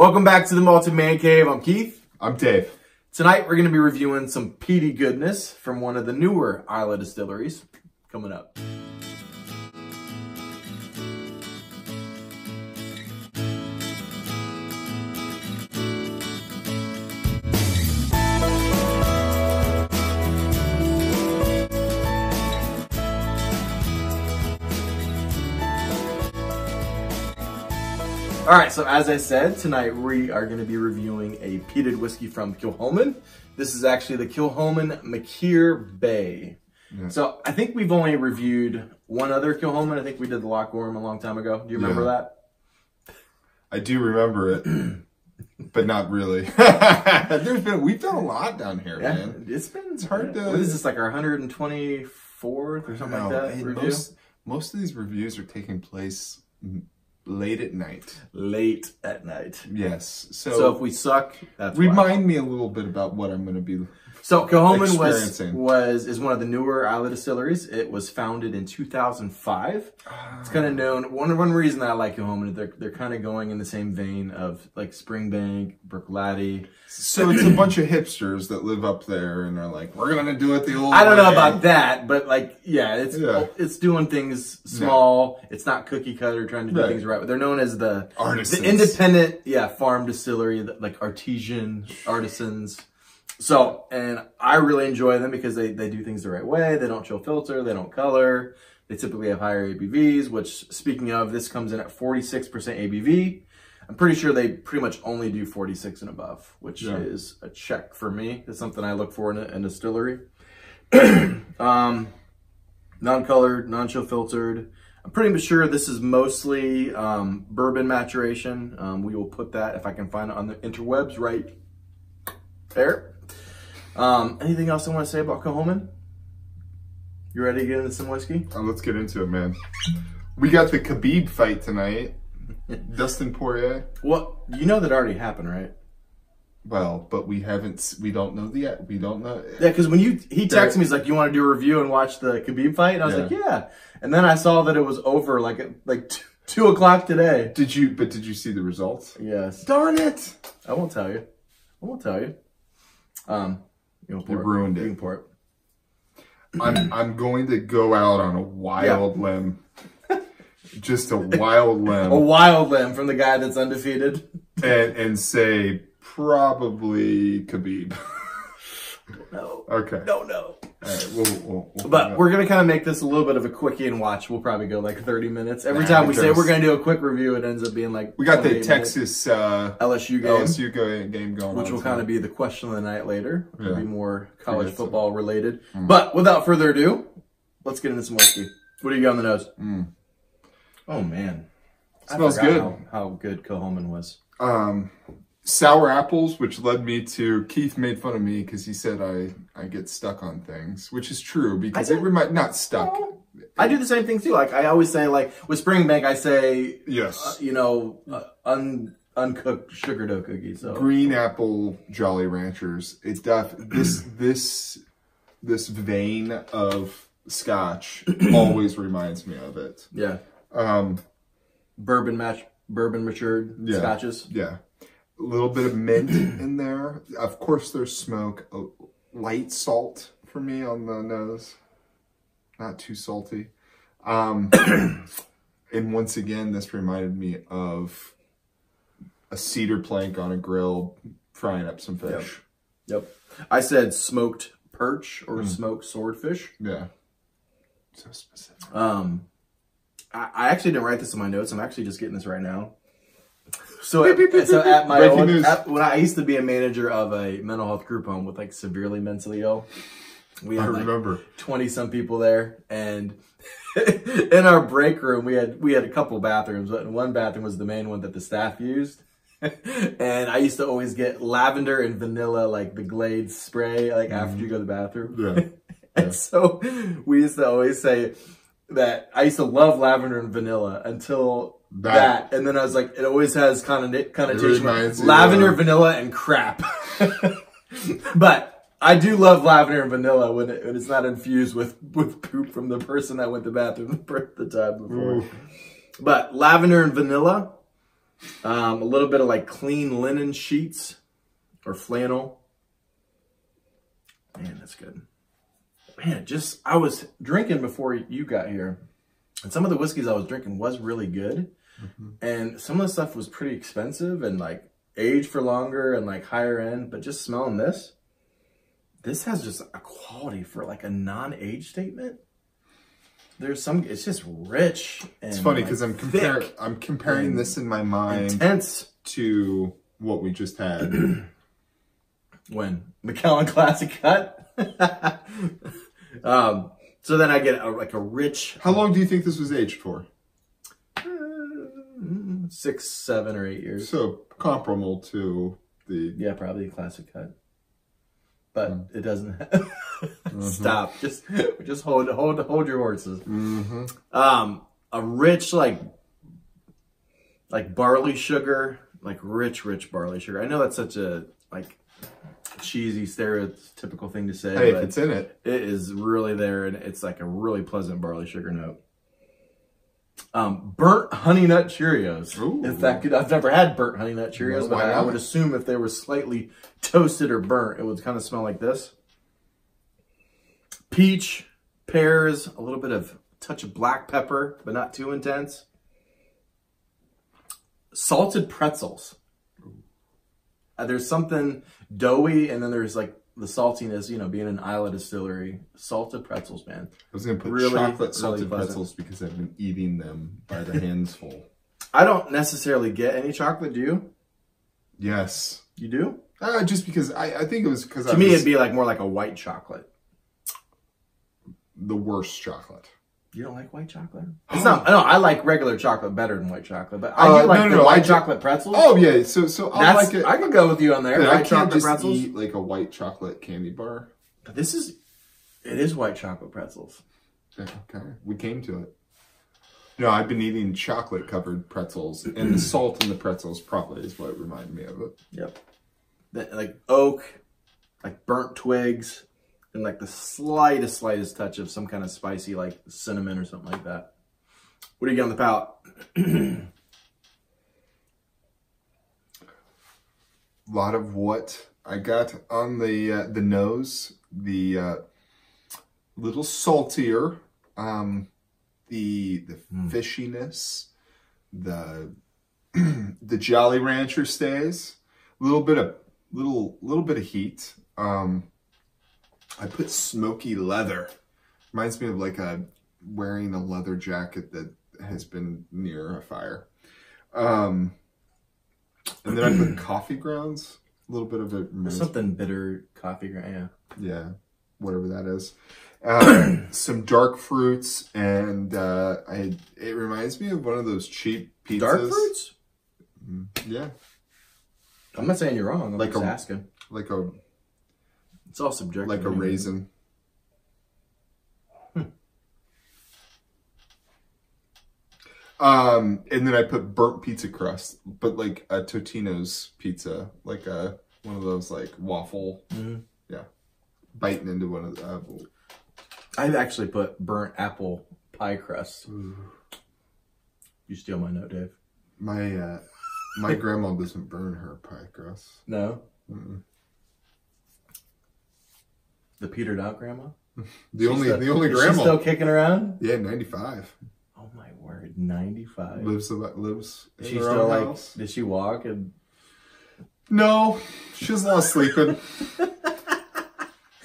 Welcome back to The Malted Man Cave. I'm Keith. I'm Dave. Tonight we're going to be reviewing some peaty goodness from one of the newer Islay distilleries coming up. All right, so as I said, tonight we are going to be reviewing a peated whiskey from Kilchoman. This is actually the Kilchoman Machir Bay. Yeah. So I think we've only reviewed one other Kilchoman. I think we did the Loch Gorm a long time ago. Do you remember that? I do remember it, but not really. We've done a lot down here, man. It's hard to... What is this, like our 124th or something like that? Hey, most of these reviews are taking place... late at night. Late at night. Yes. So if we suck, that's Remind me a little bit about what I'm going to be So Kilchoman is one of the newer Islay distilleries. It was founded in 2005. It's kind of known. One reason I like Kilchoman, they're kind of going in the same vein of like Springbank, Bruichladdich. So it's a bunch of hipsters that live up there and are like, we're going to do it the old way. I don't know about that, but like, yeah, it's doing things small. Yeah. It's not cookie cutter trying to do things right. They're known as the artisans, the independent, farm distillery, like artisans. So, and I really enjoy them because they do things the right way. They don't chill filter. They don't color. They typically have higher ABVs, which, speaking of, this comes in at 46% ABV. I'm pretty sure they pretty much only do 46 and above, which is a check for me. It's something I look for in a distillery. Non-colored, non-chill filtered. I'm pretty sure this is mostly bourbon maturation. We will put that, if I can find it, on the interwebs right there. Anything else I want to say about Kilchoman? You ready to get into some whiskey? Let's get into it, man. We got the Khabib fight tonight. Dustin Poirier. Well, you know that already happened, right? Well, but we don't know. Yeah, because when he texted me, he's like, you want to do a review and watch the Khabib fight? And I was like, yeah. And then I saw that it was over like 2 o'clock today. Did you see the results? Yes. Darn it. I won't tell you. You ruined it. For it. I'm going to go out on a wild limb. Just a wild limb. A wild limb from the guy that's undefeated. and say probably Khabib. No. Okay. No. All right, but we're going to kind of make this a little bit of a quickie and watch. We'll probably go like 30 minutes. Every time we say we're going to do a quick review, it ends up being like... We got the Texas LSU game going on. Which will kind of be the question of the night later. It'll be more college football related. Mm. But without further ado, let's get into some whiskey. What do you got on the nose? Mm. Oh, man. It smells good. How good Kilchoman was. Sour apples, which led me to... Keith made fun of me because he said I get stuck on things, which is true because it reminds... Not stuck. I do the same thing too. Like I always say, like with Springbank, I say, uncooked sugar dough cookies. So. Green apple Jolly Ranchers. It's this vein of scotch always reminds me of it. Yeah. Bourbon matured scotches. Yeah. A little bit of mint in there. Of course, there's smoke. A light salt for me on the nose. Not too salty. And once again, this reminded me of a cedar plank on a grill frying up some fish. Yep. I said smoked perch or smoked swordfish. Yeah. So specific. I actually didn't write this in my notes. I'm actually just getting this right now. So at my own, when I used to be a manager of a mental health group home with like severely mentally ill, we had like 20 some people there, and in our break room we had a couple bathrooms, and one bathroom was the main one that the staff used. And I used to always get lavender and vanilla, like the Glade spray, like after you go to the bathroom. Yeah. And so we used to always say that I used to love lavender and vanilla until. That and then I was like, it always has connotation like lavender, vanilla, and crap. But I do love lavender and vanilla when it's not infused with poop from the person that went to the bathroom the time before. Ooh. But lavender and vanilla, A little bit of like clean linen sheets or flannel. Man, that's good. Man, just, I was drinking before you got here, and some of the whiskeys I was drinking was really good. Mm-hmm. And some of the stuff was pretty expensive and like aged for longer and like higher end, but just smelling this, this has just a quality for like a non-age statement. There's some, it's just rich. And it's funny because like I'm comparing this in my mind intense to what we just had. When Macallan Classic Cut. So then I get a, like a rich. How long do you think this was aged for? 6, 7, or 8 years. So comparable to the, yeah, probably a Classic Cut. But it doesn't stop. Just hold your horses. Mm-hmm. A rich like barley sugar, like rich barley sugar. I know that's such a like cheesy stereotypical thing to say. Hey, but if it's in it, it is really there, and it's like a really pleasant barley sugar note. Burnt honey nut Cheerios. Ooh. In fact, I've never had burnt honey nut Cheerios, but I would assume if they were slightly toasted or burnt, it would kind of smell like this. Peach, pears, a little bit of touch of black pepper, but not too intense. Salted pretzels. There's something doughy, and then there's like the saltiness, you know, being an Islay distillery. Salted pretzels, man. I was going to put really, chocolate salted really pretzels because I've been eating them by the hands full. I don't necessarily get any chocolate, do you? Yes. You do? Just because I think it was because I was... To me, it'd be like more like a white chocolate. The worst chocolate. You don't like white chocolate? It's not. No, I like regular chocolate better than white chocolate, but I do like white chocolate pretzels. Oh yeah, so I like it. I can go with you on there. But I can't just eat like a white chocolate candy bar. But this is, it is white chocolate pretzels. Okay, we came to it. No, I've been eating chocolate covered pretzels, and the salt in the pretzels probably is what reminded me of it. Yep, like oak, like burnt twigs. And like the slightest touch of some kind of spicy, like cinnamon or something like that. What do you get on the palate? A lot of what I got on the nose, the little saltier, the fishiness, the the Jolly Rancher stays, a little bit of heat. I put smoky leather. Reminds me of like wearing a leather jacket that has been near a fire. And then I put coffee grounds. A little bit of a... Something bitter coffee ground, yeah. Yeah, whatever that is. Some dark fruits, and it reminds me of one of those cheap pizzas. Dark fruits? Yeah. I'm not saying you're wrong. I'm like just asking. Like a... It's all subjective. Like a raisin. And then I put burnt pizza crust, but like a Totino's pizza, like a one of those like waffle. Mm-hmm. Yeah, biting into one of the apple. I've actually put burnt apple pie crust. Ooh. You steal my note, Dave. My grandma doesn't burn her pie crust. No. Mm-mm. The petered out grandma? The only grandma. She's still kicking around? Yeah, 95. Oh my word, 95. Lives in her still own house. Did she walk? And no, she's not sleeping.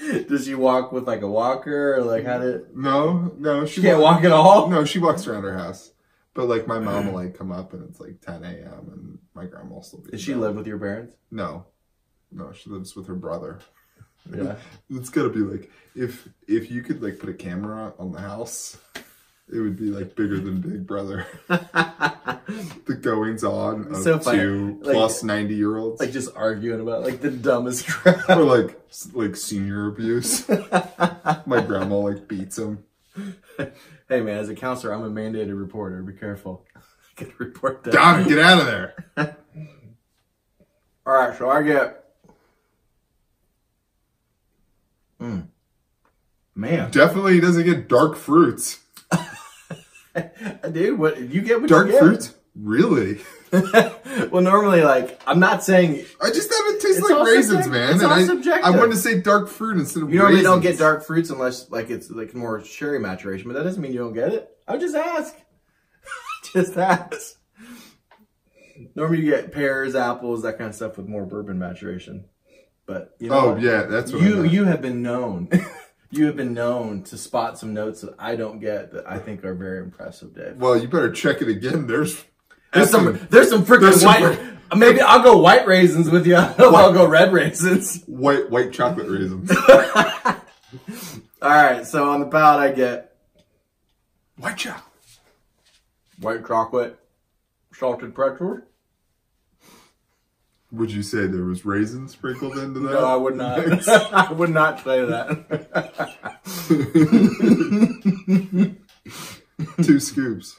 Does she walk with like a walker or like how did? No, she can't walk at all. No, she walks around her house. But like my mom will like come up and it's like 10 a.m. and my grandma will still be. Does she live with your parents? No, she lives with her brother. Yeah, it's gotta be like if you could like put a camera on the house, it would be like bigger than Big Brother. The goings on of so two like, plus 90-year-olds, like just arguing about like the dumbest crap or like senior abuse. My grandma like beats him. Hey man, as a counselor, I'm a mandated reporter. Be careful. I could report that. Don, get out of there. All right, so I get. Man, definitely doesn't get dark fruits. Dude, what you get? Dark fruits, really? Well, normally, like, I'm not saying... I just haven't tasted like raisins, man. It's all subjective. I wanted to say dark fruit instead of raisins. You normally don't get dark fruits unless, like, it's, like, more sherry maturation. But that doesn't mean you don't get it. I just ask. Just ask. Normally you get pears, apples, that kind of stuff with more bourbon maturation. But, you know... Oh, yeah, that's what you have been known. You have been known to spot some notes that I don't get that I think are very impressive, Dave. Well, you better check it again. There's some freaking white... Maybe I'll go white raisins with you. I'll go red raisins. White chocolate raisins. All right, so on the palate I get... White chocolate. White chocolate. Salted pretzels. Would you say there was raisins sprinkled into that? No, I would not. I would not say that. 2 scoops.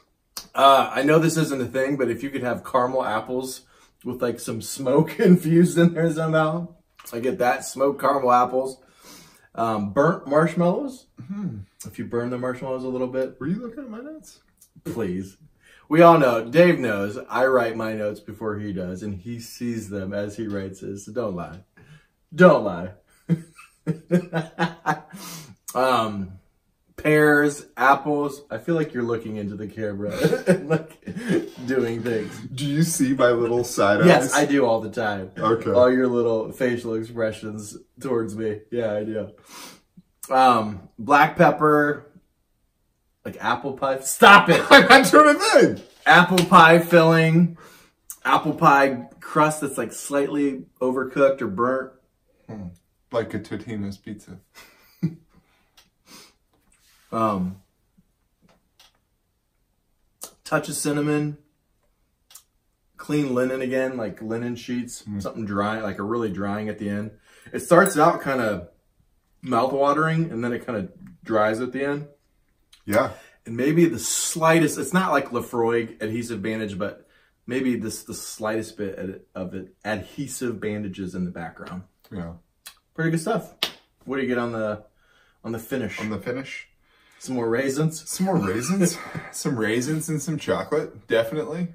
I know this isn't a thing, but if you could have caramel apples with like some smoke infused in there somehow, I get that. Smoked caramel apples. Burnt marshmallows. Mm-hmm. If you burn the marshmallows a little bit. Were you looking at my notes? Please. We all know, Dave knows, I write my notes before he does, and he sees them as he writes his, so don't lie. Don't lie. Pears, apples, I feel like you're looking into the camera and like doing things. Do you see my little side eyes? Yes, I do all the time. Okay. All your little facial expressions towards me. Yeah, I do. Black pepper... Like apple pie. Stop it! I'm not trying to think. Apple pie filling, apple pie crust that's like slightly overcooked or burnt, like a Totino's pizza. Touch of cinnamon, clean linen again, like linen sheets, something dry, like a really drying at the end. It starts out kind of mouthwatering, and then it kind of dries at the end. Yeah. And maybe the slightest, it's not like Laphroaig adhesive bandage, but maybe the slightest bit of it, adhesive bandages in the background. Yeah. Pretty good stuff. What do you get on the finish? On the finish? Some more raisins. Some more raisins. Some raisins and some chocolate, definitely.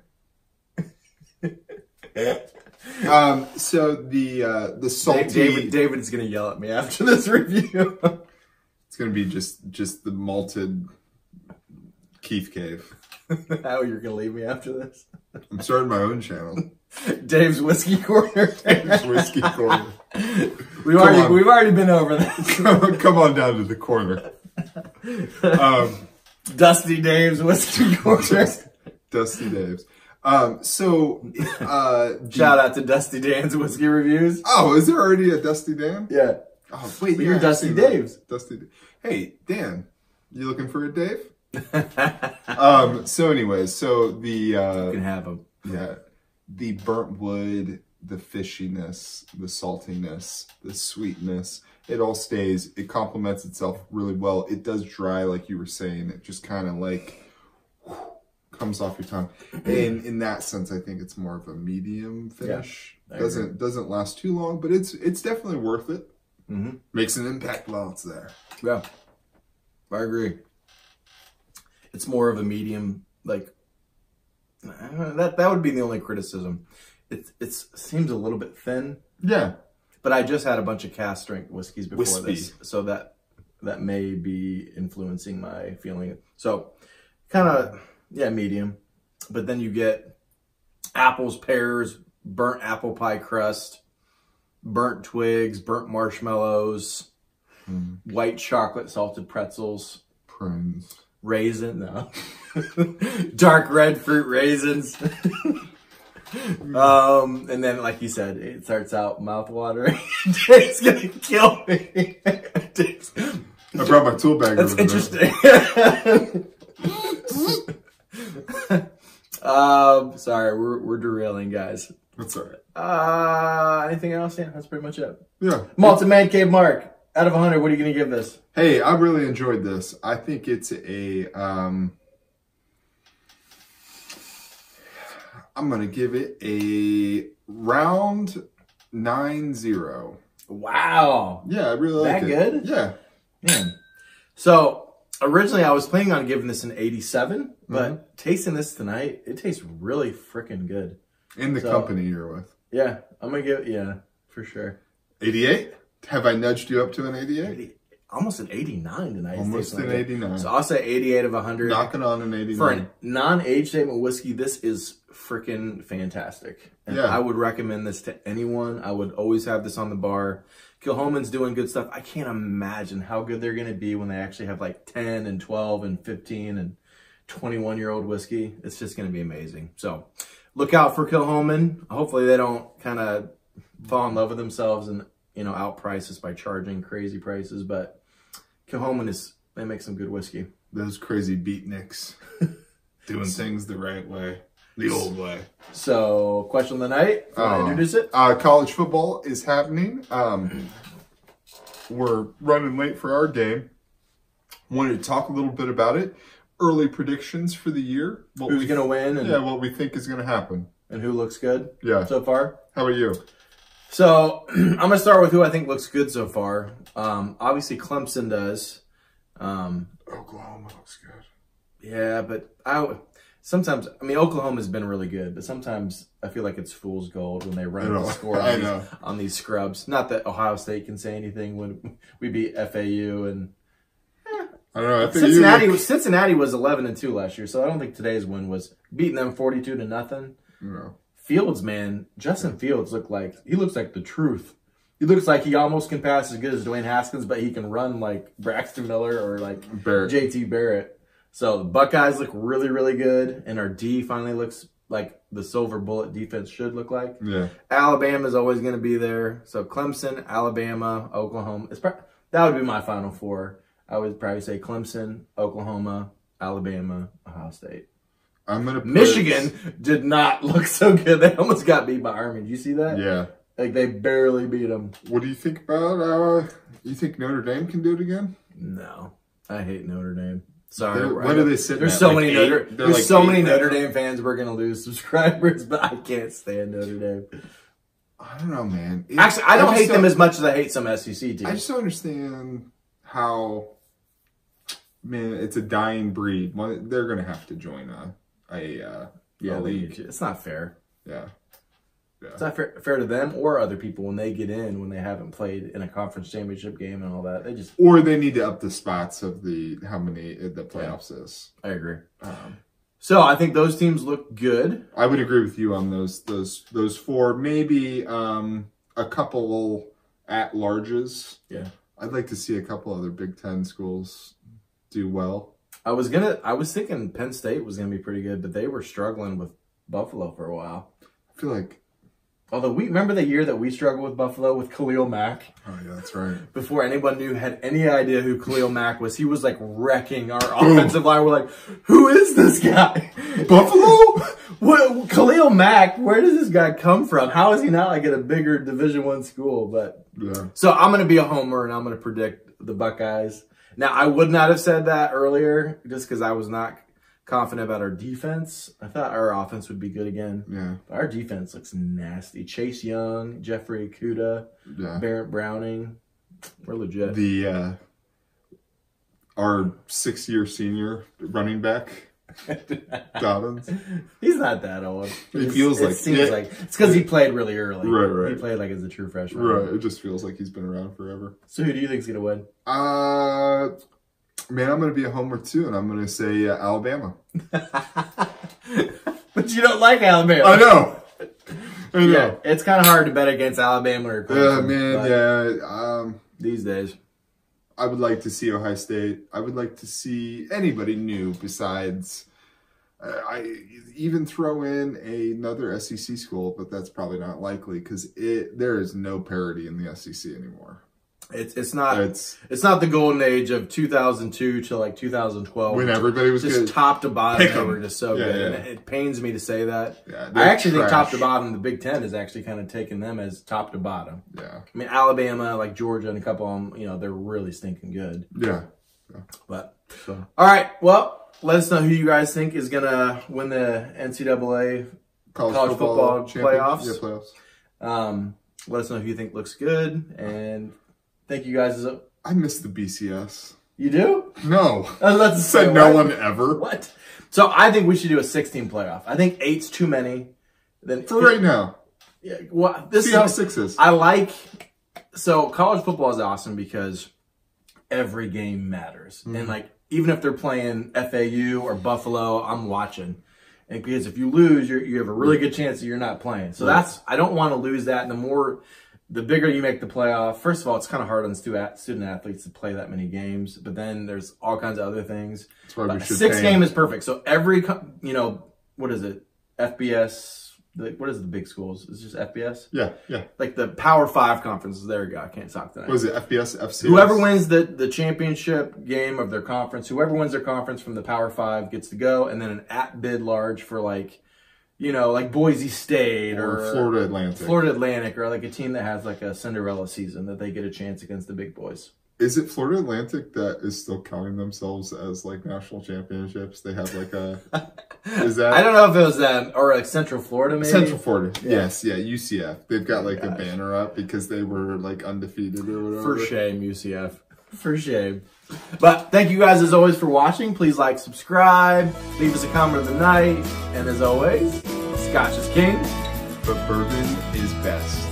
So the salty... David's going to yell at me after this review. It's going to be just the malted... Keith Cave. How you're gonna leave me after this? I'm starting my own channel. Dave's Whiskey Corner. Dave's Whiskey Corner. We've already been over this. Come on down to the corner. Dusty Dave's Whiskey Corner. Dusty Dave's. Shout out to Dusty Dan's Whiskey Reviews. Oh, is there already a Dusty Dan? Yeah. Oh wait, you're Dusty Dave's. Dusty. Hey Dan, you looking for a Dave? You can have them. Yeah, the burnt wood, the fishiness, the saltiness, the sweetness, it all stays. It complements itself really well. It does dry, like you were saying. It just kind of like comes off your tongue. And in that sense, I think it's more of a medium finish. Yeah, doesn't last too long, but it's definitely worth it. Mm-hmm. Makes an impact while it's there. Yeah, I agree. It's more of a medium, like, I don't know, that would be the only criticism. It seems a little bit thin. Yeah. But I just had a bunch of cast strength whiskeys before this. So that may be influencing my feeling. So kind of, yeah, medium. But then you get apples, pears, burnt apple pie crust, burnt twigs, burnt marshmallows, white chocolate, salted pretzels. Prunes. Raisin, no. Dark red fruit raisins. And then, like you said, it starts out mouthwatering. Dave's gonna kill me. I brought my tool bag. That's interesting. Sorry, we're derailing, guys. That's all right. Anything else? Yeah, that's pretty much it. Yeah. Malted Man Cave Mark. Out of 100, what are you going to give this? Hey, I really enjoyed this. I think it's a... I'm going to give it a round 9-0. Wow. Yeah, I really like it. That good? Yeah. Man. So, Originally, I was planning on giving this an 87, but tasting this tonight, it tastes really freaking good. In the company you're with. Yeah, I'm going to give it, yeah, for sure. 88? Have I nudged you up to an 88? Almost an 89 tonight. Almost an 89. So I'll say 88 of 100. Knocking on an 89. For a non-age statement whiskey, this is freaking fantastic. And yeah. I would recommend this to anyone. I would always have this on the bar. Kilchoman's doing good stuff. I can't imagine how good they're going to be when they actually have like 10 and 12 and 15 and 21-year-old whiskey. It's just going to be amazing. So look out for Kilchoman. Hopefully they don't kind of fall in love with themselves and, you know, outprice us by charging crazy prices. But Kilchoman, they make some good whiskey. Those crazy beatniks doing things the right way. The old way. So, question of the night. Introduce it. College football is happening. We're running late for our game. Wanted to talk a little bit about it. Early predictions for the year. Who's going to win? And, yeah, what we think is going to happen. And who looks good? Yeah. So far. How about you? So, I'm going to start with who I think looks good so far. Obviously, Clemson does. Oklahoma looks good. Yeah, but sometimes, I mean, Oklahoma's been really good, but sometimes I feel like it's fool's gold when they run the score on these scrubs. Not that Ohio State can say anything when we beat FAU and I don't know. FAU, Cincinnati was 11-2 last year, so I don't think today's win was beating them 42-0. No. Fields, man, Justin Fields looks like the truth. He looks like he almost can pass as good as Dwayne Haskins, but he can run like Braxton Miller or like JT Barrett. So the Buckeyes look really, really good, and our D finally looks like the silver bullet defense should look like. Yeah, Alabama's always going to be there. So Clemson, Alabama, Oklahoma. That would be my final four. I would probably say Clemson, Oklahoma, Alabama, Ohio State. I'm gonna. Michigan did not look so good. They almost got beat by Army. Did you see that? Yeah. Like they barely beat them. What do you think about? You think Notre Dame can do it again? No, I hate Notre Dame. Sorry, what are they sitting? There's so many Notre Dame fans. We're gonna lose subscribers, but I can't stand Notre Dame. I don't know, man. Actually, I don't hate them as much as I hate some SEC teams. I just don't understand how. Man, it's a dying breed. They're gonna have to join a league. It's not fair. Yeah. Yeah. It's not fair to them or other people when they get in, when they haven't played in a conference championship game and all that. Or they need to up the spots of how many the playoffs is. I agree. So I think those teams look good. I would agree with you on those four. Maybe a couple at-larges. Yeah. I'd like to see a couple other Big Ten schools do well. I was thinking Penn State was gonna be pretty good, but they were struggling with Buffalo for a while. I feel like. Although, remember the year that we struggled with Buffalo with Khalil Mack? Oh, yeah, that's right. Before anyone had any idea who Khalil Mack was, he was, like, wrecking our offensive line. We're like, who is this guy? Buffalo? What, Khalil Mack, where does this guy come from? How is he not, like, at a bigger Division I school? But yeah. So I'm going to be a homer, and I'm going to predict the Buckeyes. Now, I would not have said that earlier just because I was not – confident about our defense. I thought our offense would be good again. Yeah. But our defense looks nasty. Chase Young, Jeffrey Akuda, Barrett Browning. We're legit. Our 6-year senior running back, Dobbins. He's not that old. It seems like it's because he played really early. Right. He played like as a true freshman. Right. It just feels like he's been around forever. So who do you think's gonna win? Man, I'm going to be a homer, too, and I'm going to say Alabama. But you don't like Alabama. I know. Yeah, it's kind of hard to bet against Alabama or Clemson. These days. I would like to see Ohio State. I would like to see anybody new besides even throw in another SEC school, but that's probably not likely because there is no parity in the SEC anymore. It's not the golden age of 2002 to like 2012 when everybody was just good. Top to bottom. They were just so good. Yeah. And it pains me to say that. Yeah, I actually think top to bottom, the Big Ten is actually kind of taking them as top to bottom. Yeah, I mean Alabama, like Georgia, and a couple of them, you know, they're really stinking good. Yeah. But all right, well, let us know who you guys think is gonna win the NCAA college football playoffs. Yeah, playoffs. Let us know who you think looks good and. Thank you guys. I miss the BCS. You do? No. I was about to say, said no one ever. What? So I think we should do a 16 playoff. I think 8's too many. Then for right now. Yeah. Well, this see how 6 is. I like. So college football is awesome because every game matters, and like even if they're playing FAU or Buffalo, I'm watching. And because if you lose, you have a really good chance that you're not playing. So that's, I don't want to lose that. And the more, the bigger you make the playoff, first of all, it's kind of hard on student athletes to play that many games. But then there's all kinds of other things. That's why we should six game is perfect. So every, you know, what is it? FBS. What is the big schools? It's just FBS? Yeah, yeah. Like the Power 5 conferences. There you go. I can't talk tonight. What is it? FBS, FCS? Whoever wins the championship game of their conference, whoever wins their conference from the Power 5 gets to go, and then an at-bid large for like, you know, like Boise State or Florida Atlantic. Florida Atlantic, or like a team that has like a Cinderella season that they get a chance against the big boys. Is it Florida Atlantic that is still counting themselves as like national championships? They have like a, is that? I don't know if it was them or like Central Florida maybe. Central Florida, yeah. Yes, yeah, UCF. They've got like a banner up because they were like undefeated or whatever. For shame, UCF. For shame. But thank you guys as always for watching. Please like, subscribe, leave us a comment of the night, and as always, Scotch is king, but bourbon is best.